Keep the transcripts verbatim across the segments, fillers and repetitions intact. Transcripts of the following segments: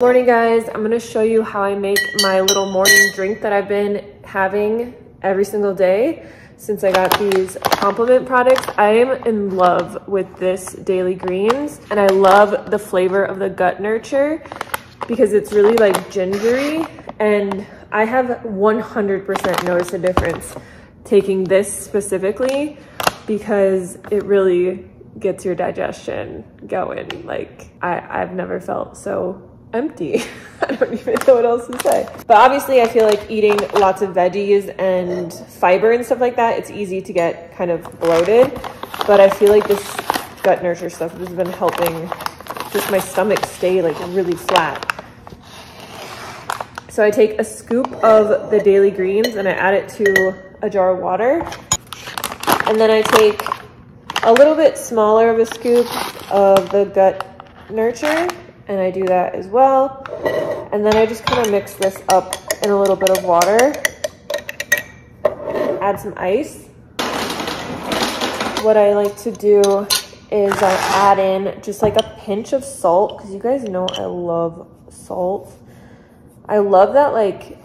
Morning guys, I'm gonna show you how I make my little morning drink that I've been having every single day since I got these Complement products. I am in love with this Daily Greens and I love the flavor of the Gut Nurture because it's really like gingery, and I have one hundred percent noticed a difference taking this specifically because it really gets your digestion going. Like I, I've never felt so empty. I don't even know what else to say. But obviously I feel like eating lots of veggies and fiber and stuff like that, it's easy to get kind of bloated. But I feel like this Gut Nurture stuff has been helping just my stomach stay like really flat. So I take a scoop of the Daily Greens and I add it to a jar of water. And then I take a little bit smaller of a scoop of the Gut Nurture. And I do that as well. And then I just kind of mix this up in a little bit of water. Add some ice. What I like to do is I add in just like a pinch of salt, because you guys know I love salt. I love that, like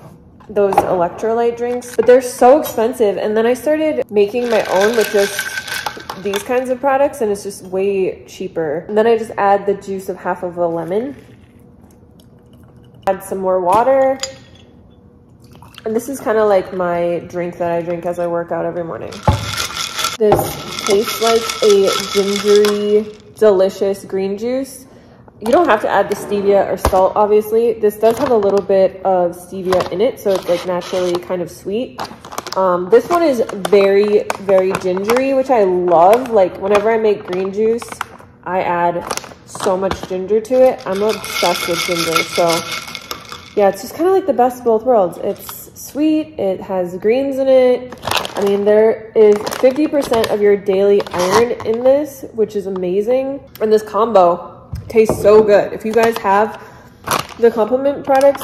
those electrolyte drinks, but they're so expensive. And then I started making my own with just these kinds of products, and it's just way cheaper. And then I just add the juice of half of a lemon, add some more water, and this is kind of like my drink that I drink as I work out every morning. This tastes like a gingery, delicious green juice. You don't have to add the stevia or salt, obviously. This does have a little bit of stevia in it, so it's like naturally kind of sweet. Um, this one is very, very gingery, which I love. Like whenever I make green juice, I add so much ginger to it. I'm obsessed with ginger. So yeah, it's just kind of like the best of both worlds. It's sweet. It has greens in it. I mean, there is fifty percent of your daily iron in this, which is amazing. And this combo tastes so good. If you guys have the Complement products,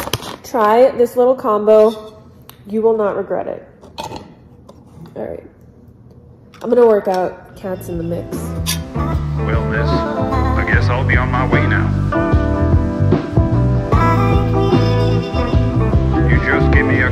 try this little combo. You will not regret it. All right, I'm gonna work out cats in the mix. Well, miss, I guess I'll be on my way now. You just give me a...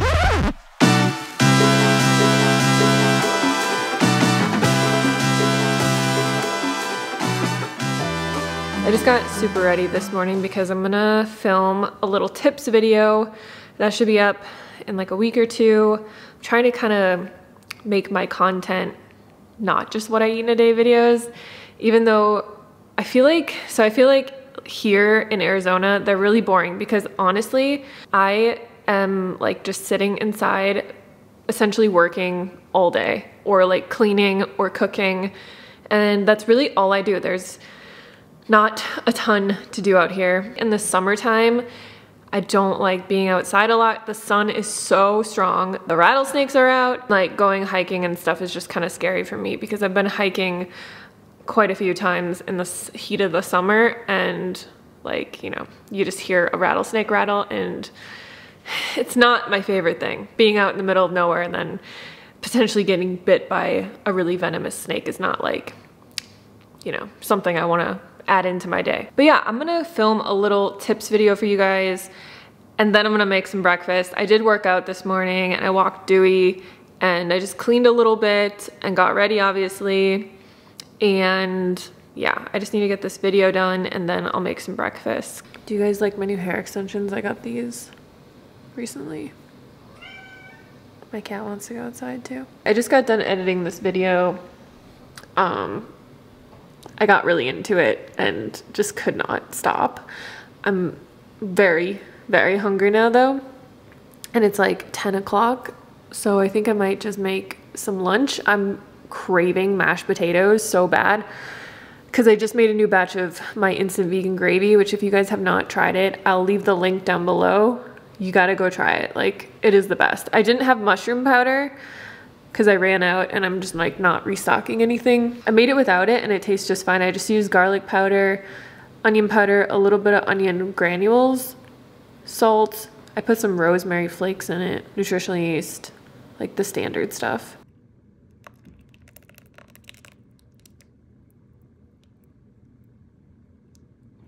I just got super ready this morning because I'm gonna film a little tips video that should be up in like a week or two. I'm trying to kind of make my content not just what I eat in a day videos, even though I feel like, so I feel like here in Arizona, they're really boring because honestly, I am like just sitting inside, essentially working all day or like cleaning or cooking. And that's really all I do. There's not a ton to do out here. In the summertime, I don't like being outside a lot. The sun is so strong. The rattlesnakes are out. Like going hiking and stuff is just kind of scary for me because I've been hiking quite a few times in the heat of the summer, and like, you know, you just hear a rattlesnake rattle and it's not my favorite thing. Being out in the middle of nowhere and then potentially getting bit by a really venomous snake is not like, you know, something I want to add into my day. But yeah, I'm gonna film a little tips video for you guys, and then I'm gonna make some breakfast. I did work out this morning and I walked Dewey and I just cleaned a little bit and got ready, obviously. And yeah, I just need to get this video done and then I'll make some breakfast. Do you guys like my new hair extensions? I got these recently. My cat wants to go outside too. I just got done editing this video. Um, I got really into it and just could not stop. I'm very, very hungry now though. And it's like ten o'clock. So I think I might just make some lunch. I'm craving mashed potatoes so bad because I just made a new batch of my instant vegan gravy, which if you guys have not tried it, I'll leave the link down below. You gotta go try it. Like it is the best. I didn't have mushroom powder because I ran out and I'm just like not restocking anything. I made it without it and it tastes just fine. I just used garlic powder, onion powder, a little bit of onion granules, salt. I put some rosemary flakes in it, nutritional yeast, like the standard stuff.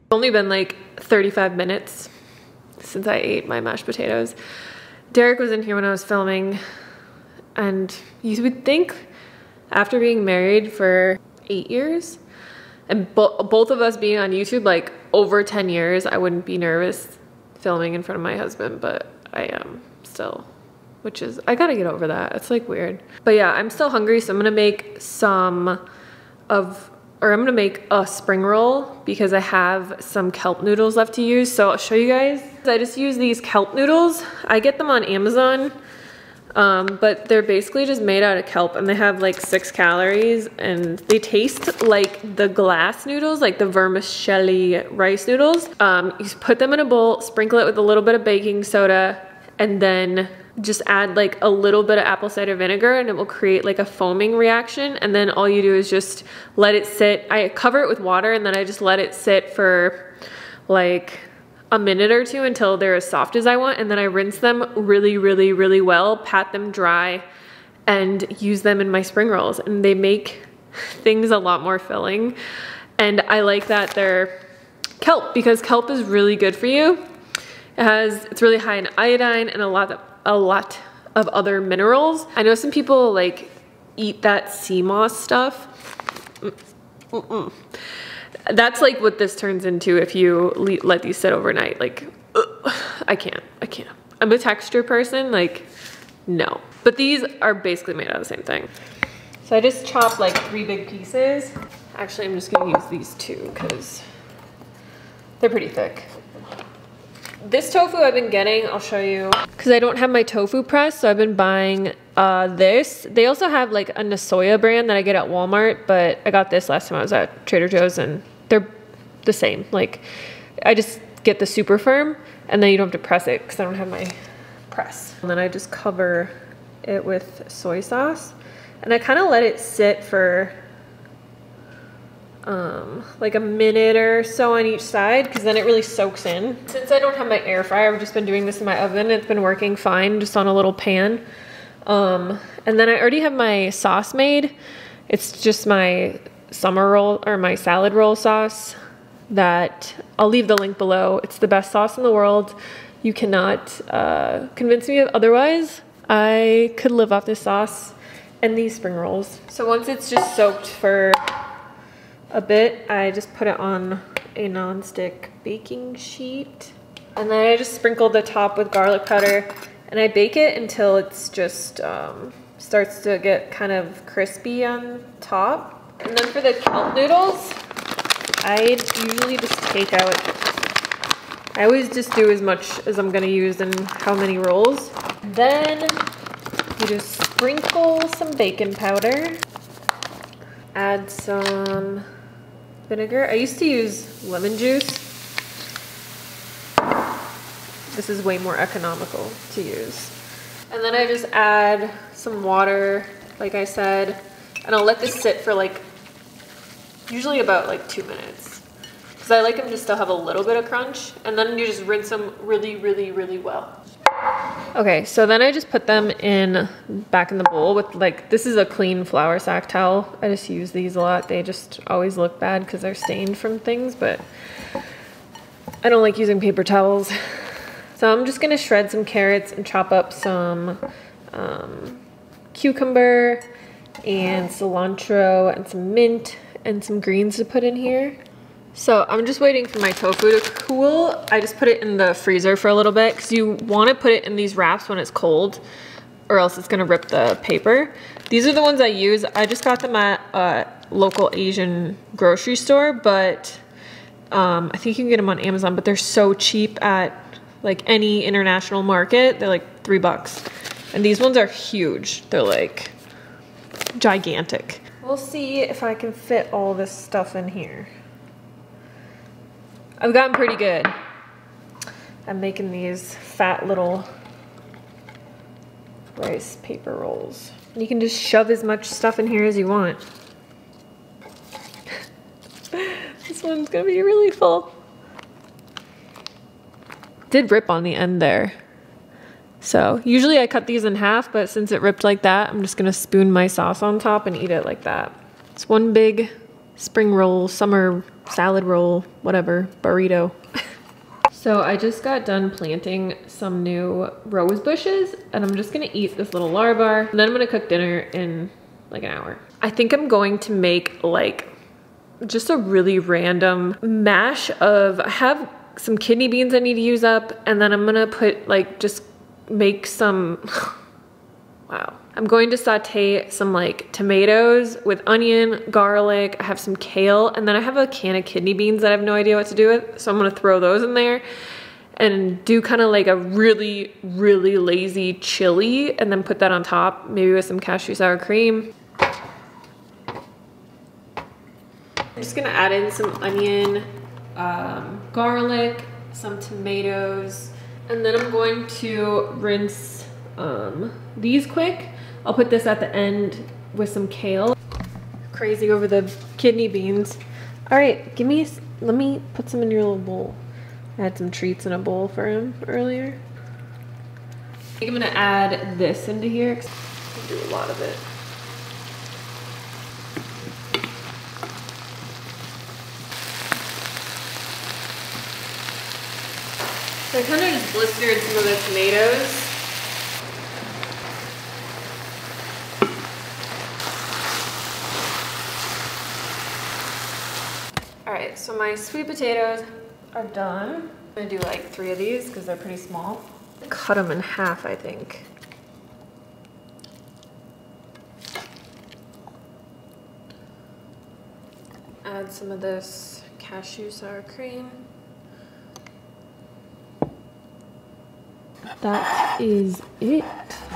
It's only been like thirty-five minutes since I ate my mashed potatoes. Derek was in here when I was filming, and you would think after being married for eight years and bo both of us being on YouTube like over ten years, I wouldn't be nervous filming in front of my husband, but I am still, which is, I gotta get over that. It's like weird. But yeah, I'm still hungry, so I'm gonna make some of, or I'm gonna make a spring roll because I have some kelp noodles left to use. So I'll show you guys. I just use these kelp noodles. I get them on Amazon, um, but they're basically just made out of kelp, and they have like six calories, and they taste like the glass noodles, like the vermicelli rice noodles. Um, you put them in a bowl, sprinkle it with a little bit of baking soda, and then just add like a little bit of apple cider vinegar, and it will create like a foaming reaction. And then all you do is just let it sit. I cover it with water, and then I just let it sit for like a minute or two until they're as soft as I want. And then I rinse them really, really, really well, pat them dry, and use them in my spring rolls. And they make things a lot more filling. And I like that they're kelp, because kelp is really good for you. It has, it's really high in iodine and a lot of a lot of other minerals. I know some people like eat that sea moss stuff. Mm-mm. That's like what this turns into if you le let these sit overnight. Like, ugh, I can't, I can't. I'm a texture person, like, no. But these are basically made out of the same thing. So I just chopped like three big pieces. Actually, I'm just gonna use these two because they're pretty thick. This tofu I've been getting, I'll show you, because I don't have my tofu press, so I've been buying uh, this. They also have like a Nasoya brand that I get at Walmart, but I got this last time I was at Trader Joe's, and they're the same. Like, I just get the super firm, and then you don't have to press it because I don't have my press. And then I just cover it with soy sauce, and I kind of let it sit for Um, like a minute or so on each side, because then it really soaks in. Since I don't have my air fryer, I've just been doing this in my oven. It's been working fine, just on a little pan. Um, and then I already have my sauce made. It's just my summer roll, or my salad roll sauce, that I'll leave the link below. It's the best sauce in the world. You cannot uh, convince me of otherwise. I could live off this sauce and these spring rolls. So once it's just soaked for a bit, I just put it on a nonstick baking sheet, and then I just sprinkle the top with garlic powder, and I bake it until it's just um, starts to get kind of crispy on top. And then for the kelp noodles, I usually just take out, I always just do as much as I'm gonna use and how many rolls. Then you just sprinkle some baking powder, add some vinegar. I used to use lemon juice. This is way more economical to use. And then I just add some water, like I said, and I'll let this sit for like, usually about like two minutes. Because I like them to still have a little bit of crunch. And then you just rinse them really, really, really well. Okay, so then I just put them in back in the bowl with like, this is a clean flour sack towel. I just use these a lot. They just always look bad because they're stained from things, but I don't like using paper towels. So I'm just gonna shred some carrots and chop up some um, cucumber and cilantro and some mint and some greens to put in here. So I'm just waiting for my tofu to cool. I just put it in the freezer for a little bit because you want to put it in these wraps when it's cold, or else it's going to rip the paper. These are the ones I use. I just got them at a local Asian grocery store, but um, I think you can get them on Amazon, but they're so cheap at like any international market. They're like three bucks. And these ones are huge. They're like gigantic. We'll see if I can fit all this stuff in here. I've gotten pretty good at making these fat little rice paper rolls. You can just shove as much stuff in here as you want. This one's gonna be really full. Did rip on the end there. So usually I cut these in half, but since it ripped like that, I'm just gonna spoon my sauce on top and eat it like that. It's one big spring roll, summer salad roll, whatever, burrito. So I just got done planting some new rose bushes and I'm just gonna eat this little larvar and then I'm gonna cook dinner in like an hour. I think I'm going to make like just a really random mash of, I have some kidney beans I need to use up and then I'm gonna put like, just make some, wow. I'm going to saute some like tomatoes with onion, garlic, I have some kale, and then I have a can of kidney beans that I have no idea what to do with, so I'm gonna throw those in there and do kind of like a really, really lazy chili and then put that on top, maybe with some cashew sour cream. I'm just gonna add in some onion, um, garlic, some tomatoes, and then I'm going to rinse um, these quick. I'll put this at the end with some kale. Crazy over the kidney beans. All right, give me, let me put some in your little bowl. I had some treats in a bowl for him earlier. I think I'm gonna add this into here, 'cause I do a lot of it. So I kind of just blistered some of the tomatoes. All right, so my sweet potatoes are done. I'm gonna do like three of these because they're pretty small. Cut them in half, I think. Add some of this cashew sour cream. That is it.